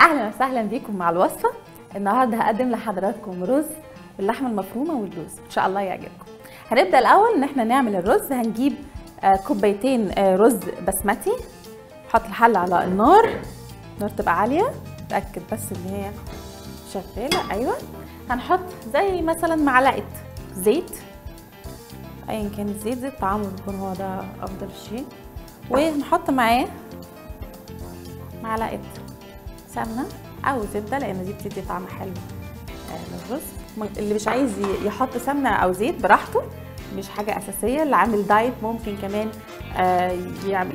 اهلا وسهلا بيكم مع الوصفه. النهارده هقدم لحضراتكم رز باللحمه المفرومه واللوز، ان شاء الله يعجبكم. هنبدا الاول ان احنا نعمل الرز. هنجيب كوبايتين رز بسمتي، نحط الحله على النار تبقى عاليه، اتاكد بس ان هي شغاله. ايوه، هنحط زي مثلا معلقه زيت، ايا كان الزيت، زيت طعام بيكون هو ده افضل شيء. وهنحط معاه معلقه سمنه او زبده، لان دي بتدي طعم حلو للرز. اللي مش عايز يحط سمنه او زيت براحته، مش حاجه اساسيه. اللي عامل دايت ممكن كمان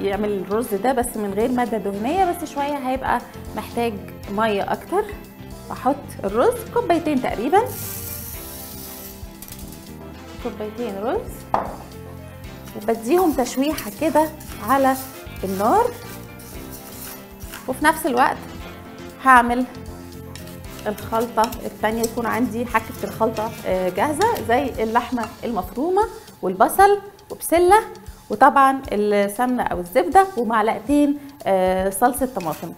يعمل الرز ده بس من غير ماده دهنيه، بس شويه هيبقى محتاج ميه اكتر. بحط الرز كوبايتين تقريبا، كوبايتين رز، وبديهم تشويحه كده على النار. وفي نفس الوقت هعمل الخلطه الثانيه، يكون عندي حكه الخلطه جاهزه زي اللحمه المفرومه والبصل وبسله، وطبعا السمنه او الزبده، ومعلقتين صلصه طماطم.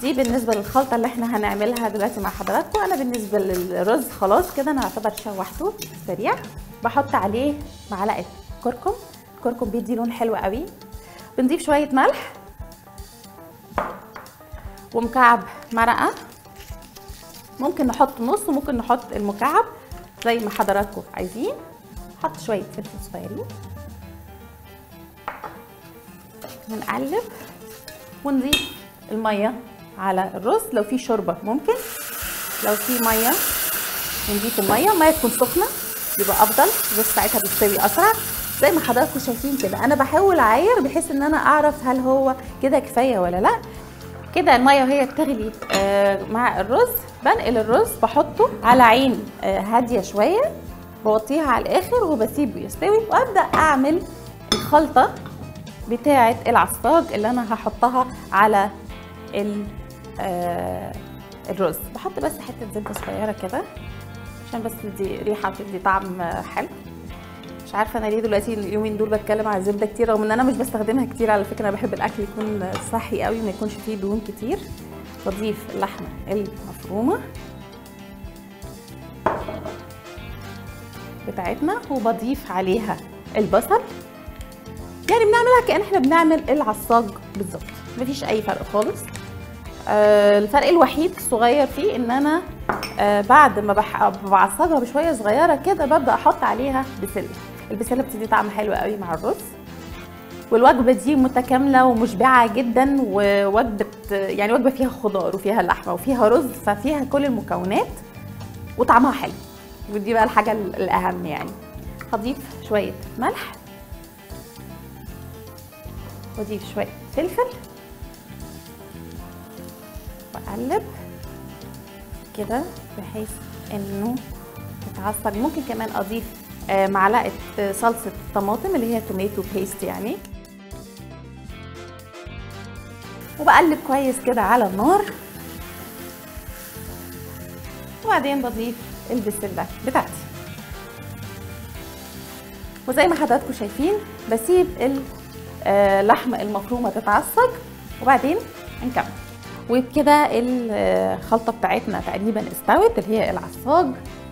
دي بالنسبه للخلطه اللي احنا هنعملها دلوقتي مع حضراتكم. انا بالنسبه للرز خلاص كده، انا اعتبر شوحته سريع. بحط عليه معلقه كركم، الكركم بيدي لون حلو قوي. بنضيف شويه ملح ومكعب مرقه، ممكن نحط نص وممكن نحط المكعب زي ما حضراتكم عايزين. نحط شويه فلفل صغيرين، ونقلب، ونضيف الميه على الرز. لو في شوربه ممكن، لو في ميه نضيف الميه. الميه تكون سخنه يبقى افضل، الرز ساعتها بيستوي اسرع. زي ما حضراتكم شايفين كده، انا بحاول اعاير بحيث ان انا اعرف هل هو كده كفايه ولا لا. كده الميه وهي بتغلي مع الرز، بنقل الرز بحطه على عين هاديه شويه، بوطيها على الاخر وبسيبه يستوي، وابدا اعمل الخلطه بتاعه العصاج اللي انا هحطها على الرز. بحط بس حته زبده صغيره كده عشان بس تدي ريحه وتدي طعم حلو. مش عارفه انا ليه دلوقتي اليومين دول بتكلم على الزبده كتير، رغم ان انا مش بستخدمها كتير. على فكره انا بحب الاكل يكون صحي قوي، ما يكونش فيه دهون كتير. بضيف اللحمه المفرومه بتاعتنا، وبضيف عليها البصل. يعني بنعملها كأن احنا بنعمل العصاج بالظبط، مفيش اي فرق خالص. الفرق الوحيد الصغير فيه ان انا بعد ما بعصجها بشويه صغيره كده، ببدا احط عليها بسله. البسله بتدي طعم حلو قوي مع الرز. والوجبه دي متكامله ومشبعه جدا، ووجبه يعني وجبه فيها خضار وفيها لحمه وفيها رز، ففيها كل المكونات وطعمها حلو. ودي بقى الحاجه الاهم. يعني هضيف شويه ملح، واضيف شويه فلفل، واقلب كده بحيث انه يتعصج. ممكن كمان اضيف معلقه صلصه طماطم اللي هي توميتو بيست يعني، وبقلب كويس كده على النار. وبعدين بضيف البسله بتاعتي، وزي ما حضراتكم شايفين بسيب اللحمه المفرومه تتعصج، وبعدين نكمل. وبكده الخلطه بتاعتنا تقريبا استوت، اللي هي العصاج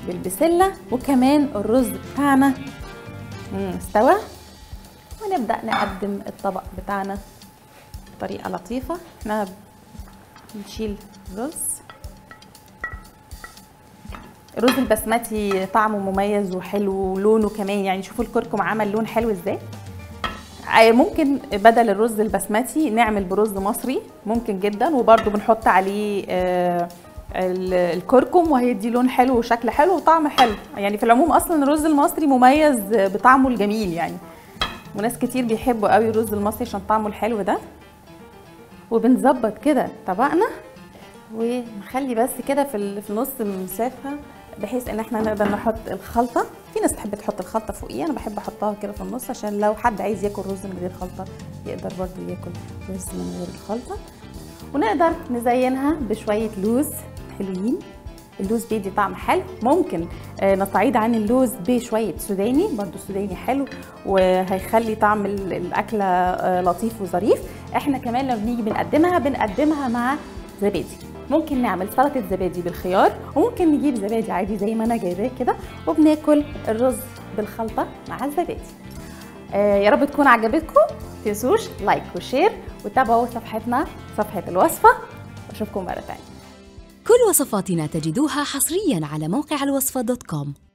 بالبسله، وكمان الرز بتاعنا استوى. ونبدا نقدم الطبق بتاعنا بطريقه لطيفه. احنا بنشيل الرز البسمتي طعمه مميز وحلو، ولونه كمان يعني شوفوا الكركم عمل لون حلو ازاي. ممكن بدل الرز البسمتي نعمل برز مصري، ممكن جدا، وبرده بنحط عليه الكركم، وهيدي لون حلو وشكل حلو وطعم حلو. يعني في العموم اصلا الرز المصري مميز بطعمه الجميل يعني، وناس كتير بيحبوا قوي الرز المصري عشان طعمه الحلو ده. وبنظبط كده طبقنا، ونخلي بس كده في النص مسافه بحيث ان احنا نقدر نحط الخلطه. في ناس تحب تحط الخلطه فوقيه، انا بحب احطها كده في النص عشان لو حد عايز ياكل رز من غير خلطه يقدر برده ياكل رز من غير الخلطه. ونقدر نزينها بشويه لوز حلوين، اللوز بيدي طعم حلو. ممكن نستعيض عن اللوز بشويه سوداني، برده السوداني حلو وهيخلي طعم الاكله لطيف وظريف. احنا كمان لو بنيجي بنقدمها مع زبادي، ممكن نعمل سلطه زبادي بالخيار، وممكن نجيب زبادي عادي زي ما انا جايباه كده، وبناكل الرز بالخلطه مع الزبادي. يا رب تكون عجبتكم، متنسوش لايك وشير، وتابعوا صفحتنا صفحه الوصفه، واشوفكم مره ثانيه. كل وصفاتنا تجدوها حصريا على موقع الوصفه.com.